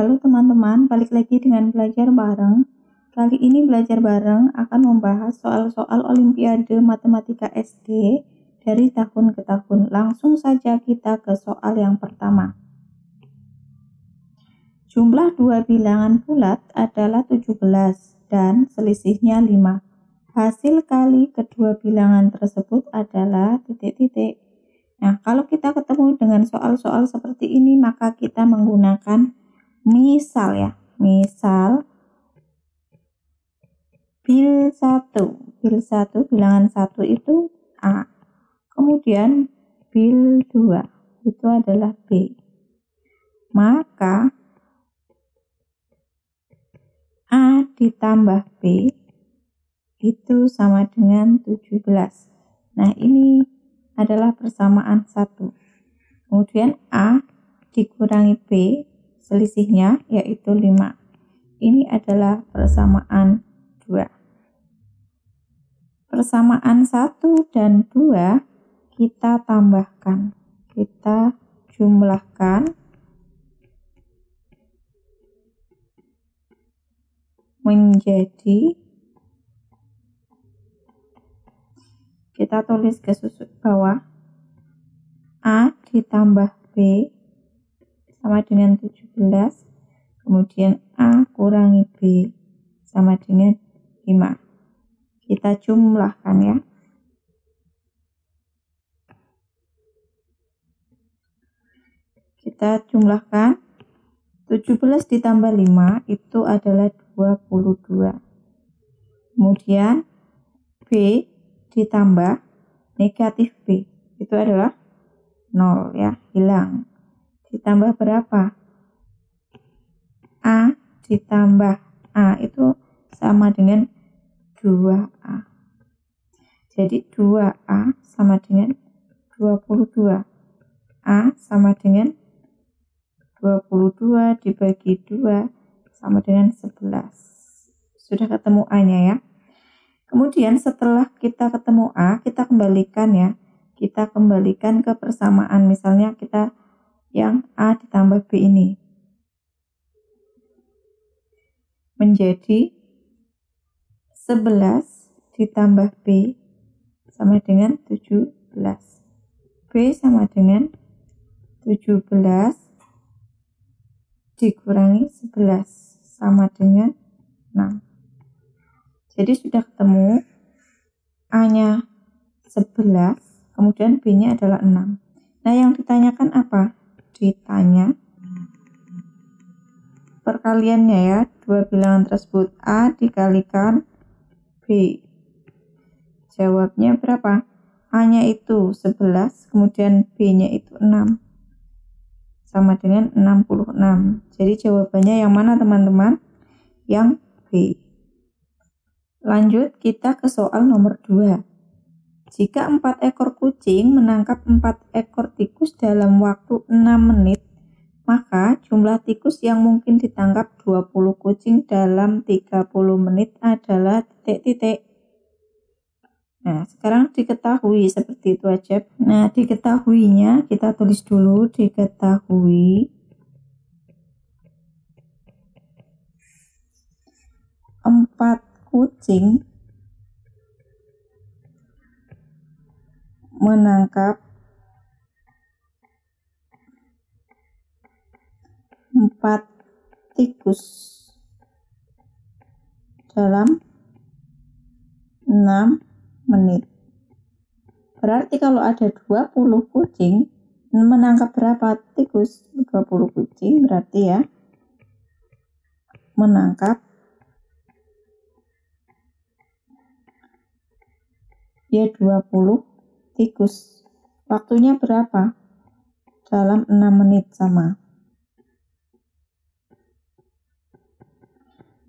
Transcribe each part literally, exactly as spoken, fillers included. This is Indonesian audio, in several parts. Halo teman-teman, balik lagi dengan belajar bareng. Kali ini belajar bareng akan membahas soal-soal Olimpiade Matematika S D dari tahun ke tahun. Langsung saja kita ke soal yang pertama. Jumlah dua bilangan bulat adalah tujuh belas dan selisihnya lima. Hasil kali kedua bilangan tersebut adalah titik-titik. Nah, kalau kita ketemu dengan soal-soal seperti ini, maka kita menggunakan misal ya, misal bil satu, bil satu bilangan satu itu A, kemudian bil dua itu adalah B, maka A ditambah B itu sama dengan tujuh belas. Nah, ini adalah persamaan satu. Kemudian A dikurangi B, selisihnya yaitu lima. Ini adalah persamaan dua. Persamaan satu dan dua kita tambahkan. Kita jumlahkan menjadi, kita tulis ke bawah, A ditambah B sama dengan tujuh belas, kemudian A kurangi B sama dengan lima. Kita jumlahkan ya. Kita jumlahkan, tujuh belas ditambah lima itu adalah dua puluh dua. Kemudian B ditambah negatif B itu adalah nol ya, hilang. Ditambah berapa? A ditambah A itu sama dengan dua A. Jadi dua A sama dengan dua puluh dua. A sama dengan dua puluh dua dibagi dua sama dengan sebelas. Sudah ketemu A-nya ya. Kemudian setelah kita ketemu A, kita kembalikan ya. Kita kembalikan ke persamaan. Misalnya kita yang A ditambah B ini menjadi sebelas ditambah B sama dengan tujuh belas. B sama dengan tujuh belas dikurangi sebelas sama dengan enam. Jadi sudah ketemu A-nya sebelas, kemudian B-nya adalah enam. Nah, yang ditanyakan apa? Ditanya perkaliannya ya, dua bilangan tersebut. A dikalikan B, jawabnya berapa? A nya itu sebelas, kemudian B nya itu enam, sama dengan enam puluh enam. Jadi jawabannya yang mana teman-teman? Yang B. Lanjut kita ke soal nomor dua. Jika empat ekor kucing menangkap empat ekor tikus dalam waktu enam menit, maka jumlah tikus yang mungkin ditangkap dua puluh kucing dalam tiga puluh menit adalah titik-titik. Nah, sekarang diketahui, seperti itu aja. Nah, diketahuinya kita tulis dulu, diketahui empat kucing menangkap empat tikus dalam enam menit. Berarti kalau ada dua puluh kucing, menangkap berapa tikus? dua puluh kucing berarti ya, menangkap ya dua puluh tikus. Waktunya berapa? Dalam enam menit sama.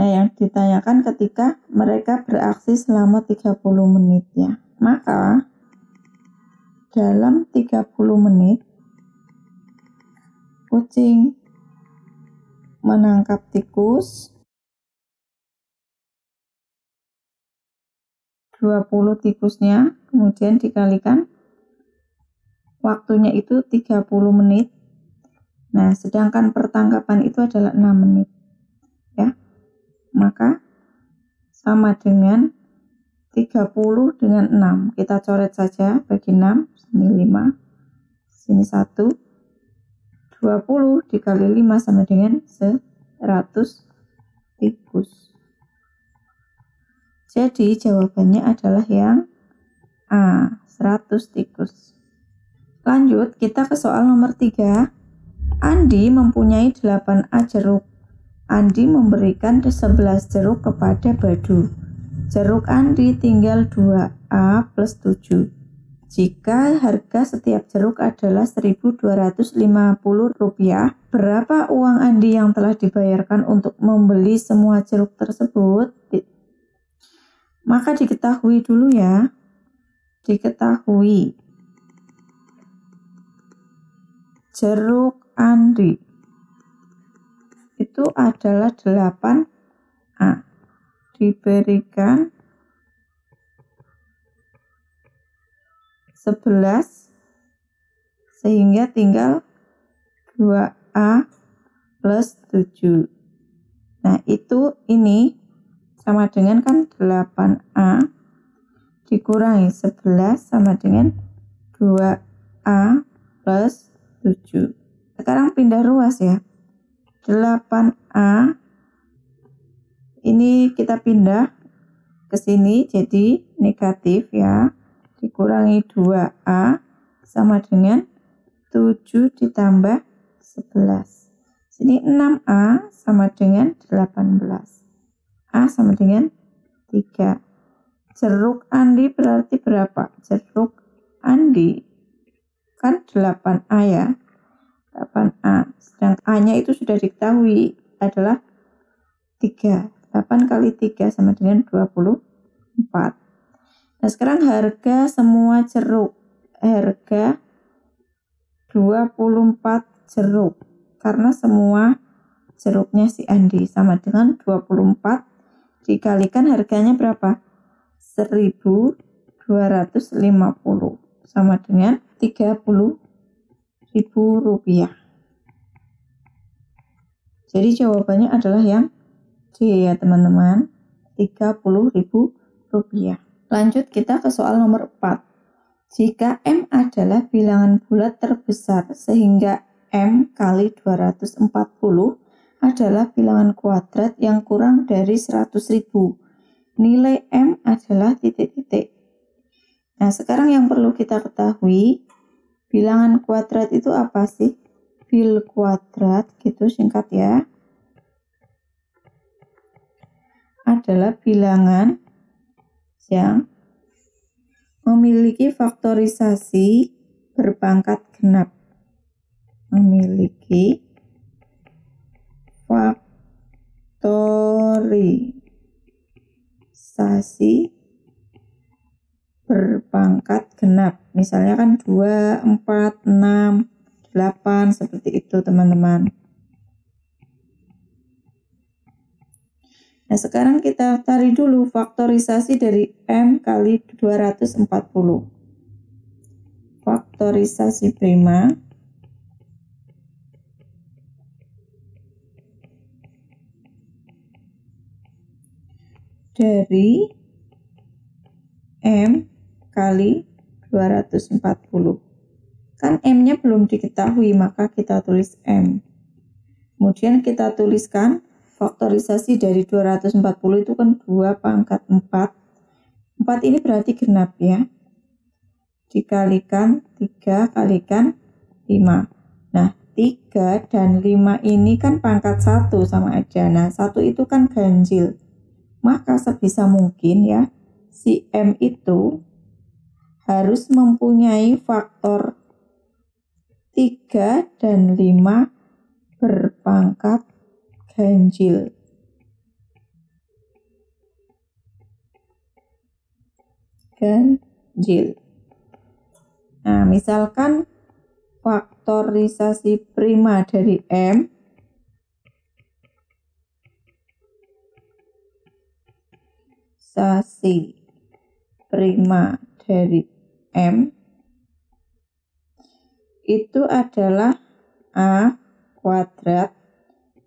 Nah, yang ditanyakan ketika mereka beraksi selama tiga puluh menit ya. Maka dalam tiga puluh menit kucing menangkap tikus dua puluh tikusnya, kemudian dikalikan waktunya itu tiga puluh menit. Nah, sedangkan pertangkapan itu adalah enam menit. Ya. Maka sama dengan tiga puluh dengan enam. Kita coret saja bagi enam, sini lima, sini satu. dua puluh dikali lima sama dengan seratus tikus. Jadi jawabannya adalah yang A, seratus tikus. Lanjut, kita ke soal nomor tiga. Andi mempunyai delapan A jeruk. Andi memberikan sebelas jeruk kepada Badu. Jeruk Andi tinggal dua A plus tujuh. Jika harga setiap jeruk adalah seribu dua ratus lima puluh rupiah, berapa uang Andi yang telah dibayarkan untuk membeli semua jeruk tersebut? Maka diketahui dulu ya. Diketahui. Jeruk Andi itu adalah delapan A. Diberikan sebelas sehingga tinggal dua A plus tujuh. Nah, itu ini sama dengan kan delapan A dikurangi sebelas sama dengan dua A plus tujuh. Sekarang pindah ruas ya. delapan A ini kita pindah ke sini jadi negatif ya. Dikurangi dua A sama dengan tujuh ditambah sebelas. Sini enam A sama dengan delapan belas. A sama dengan tiga. Jeruk Andi berarti berapa? Jeruk Andi kan delapan A ya. delapan A. Sedangkan A-nya itu sudah diketahui adalah tiga. delapan kali tiga sama dengan dua puluh empat. Nah, sekarang harga semua jeruk, harga dua puluh empat jeruk, karena semua jeruknya si Andi, sama dengan dua puluh empat dikalikan harganya berapa? seribu dua ratus lima puluh, sama dengan tiga puluh ribu rupiah. Jadi jawabannya adalah yang C ya teman-teman, tiga puluh ribu rupiah. Lanjut kita ke soal nomor empat. Jika M adalah bilangan bulat terbesar sehingga M kali dua ratus empat puluh adalah bilangan kuadrat yang kurang dari seratus ribu. Nilai M adalah titik-titik. Nah, sekarang yang perlu kita ketahui, bilangan kuadrat itu apa sih? Bil kuadrat, gitu singkat ya. Adalah bilangan yang memiliki faktorisasi berpangkat genap, memiliki faktorisasi berpangkat genap, misalnya kan dua, empat, enam, delapan, seperti itu teman-teman. Nah, sekarang kita cari dulu faktorisasi dari M kali dua ratus empat puluh. Faktorisasi prima. Dari M kali dua ratus empat puluh. Kan M-nya belum diketahui, maka kita tulis M. Kemudian kita tuliskan faktorisasi dari dua ratus empat puluh itu kan dua pangkat empat. empat ini berarti genap ya. Dikalikan tiga kalikan lima. Nah, tiga dan lima ini kan pangkat satu sama aja. Nah, satu itu kan ganjil. Maka sebisa mungkin ya, si M itu harus mempunyai faktor tiga dan lima berpangkat ganjil. Ganjil. Nah, misalkan faktorisasi prima dari M sasi prima dari M itu adalah A kuadrat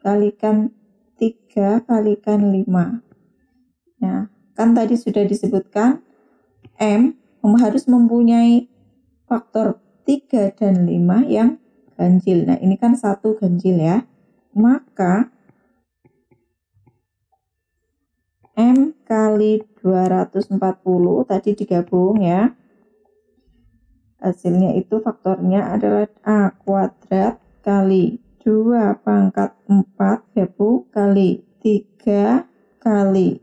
kalikan tiga kalikan lima. Nah, kan tadi sudah disebutkan M harus mempunyai faktor tiga dan lima yang ganjil. Nah, ini kan satu ganjil ya. Maka M kali dua ratus empat puluh tadi digabung ya. Hasilnya itu faktornya adalah A kuadrat kali dua pangkat empat gabung kali tiga kali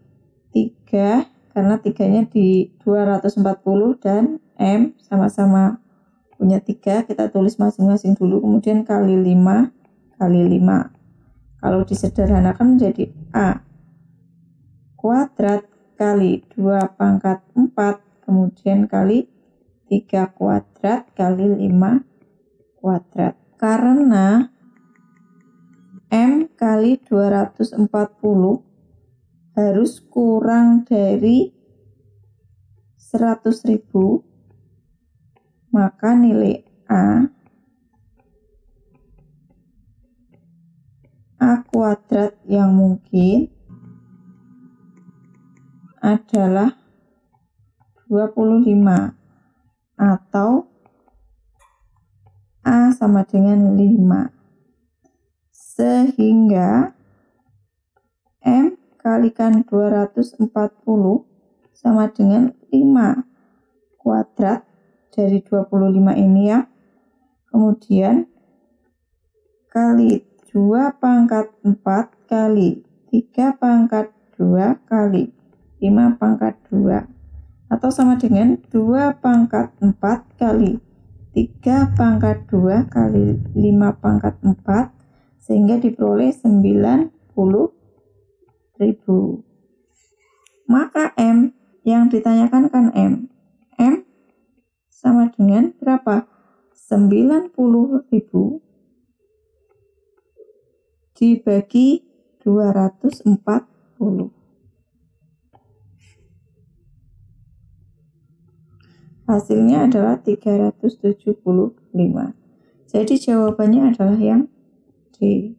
tiga karena tiganya di dua ratus empat puluh dan M sama-sama punya tiga, kita tulis masing-masing dulu, kemudian kali lima kali lima. Kalau disederhanakan menjadi A kuadrat kali dua pangkat empat kemudian kali tiga kuadrat kali lima kuadrat, karena M kali dua ratus empat puluh harus kurang dari seratus ribu, maka nilai A A kuadrat yang mungkin adalah dua puluh lima atau A sama dengan lima, sehingga M kalikan dua ratus empat puluh sama dengan lima kuadrat dari dua puluh lima ini ya, kemudian kali dua pangkat empat kali tiga pangkat dua kali lima pangkat dua, atau sama dengan dua pangkat empat kali tiga pangkat dua kali lima pangkat empat, sehingga diperoleh sembilan puluh ribu. Maka M yang ditanyakan kan M. M sama dengan berapa? sembilan puluh ribu dibagi dua ratus empat puluh. Hasilnya adalah tiga ratus tujuh puluh lima. Jadi jawabannya adalah yang D.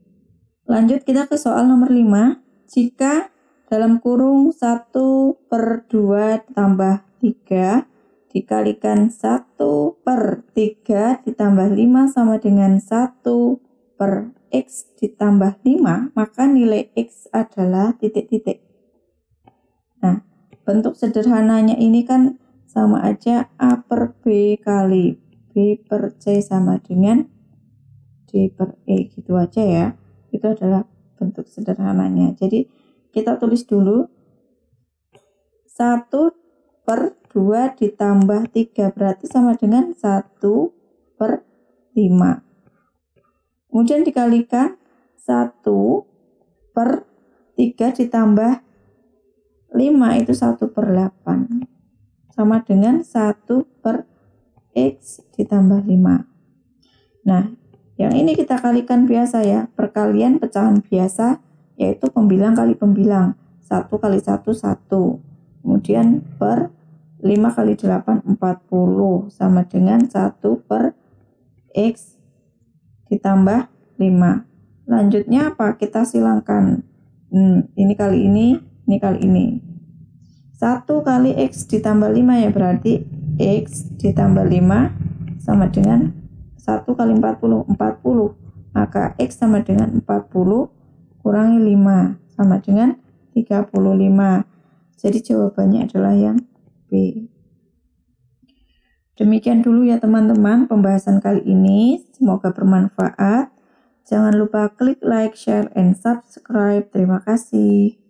Lanjut kita ke soal nomor lima. Jika dalam kurung satu per dua ditambah tiga dikalikan satu per tiga ditambah lima sama dengan satu per X ditambah lima, maka nilai X adalah titik-titik. Nah, bentuk sederhananya ini kan sama aja A per B kali B per C sama dengan D per E, gitu aja ya. Itu adalah bentuk sederhananya. Jadi kita tulis dulu satu per dua ditambah tiga berarti sama dengan satu per lima. Kemudian dikalikan satu per tiga ditambah lima itu satu per delapan. Sama dengan satu per X ditambah lima. Nah, yang ini kita kalikan biasa ya. Perkalian pecahan biasa, yaitu pembilang kali pembilang. satu kali satu, satu. Kemudian per lima kali delapan, empat puluh. Sama dengan satu per X ditambah lima. Lanjutnya apa? Kita silangkan. Hmm, ini kali ini, ini kali ini. satu kali X ditambah lima ya, berarti X ditambah lima sama dengan satu kali empat puluh, empat puluh. Maka X sama dengan empat puluh kurangi lima sama dengan tiga puluh lima. Jadi jawabannya adalah yang B. Demikian dulu ya teman-teman pembahasan kali ini. Semoga bermanfaat. Jangan lupa klik like, share, and subscribe. Terima kasih.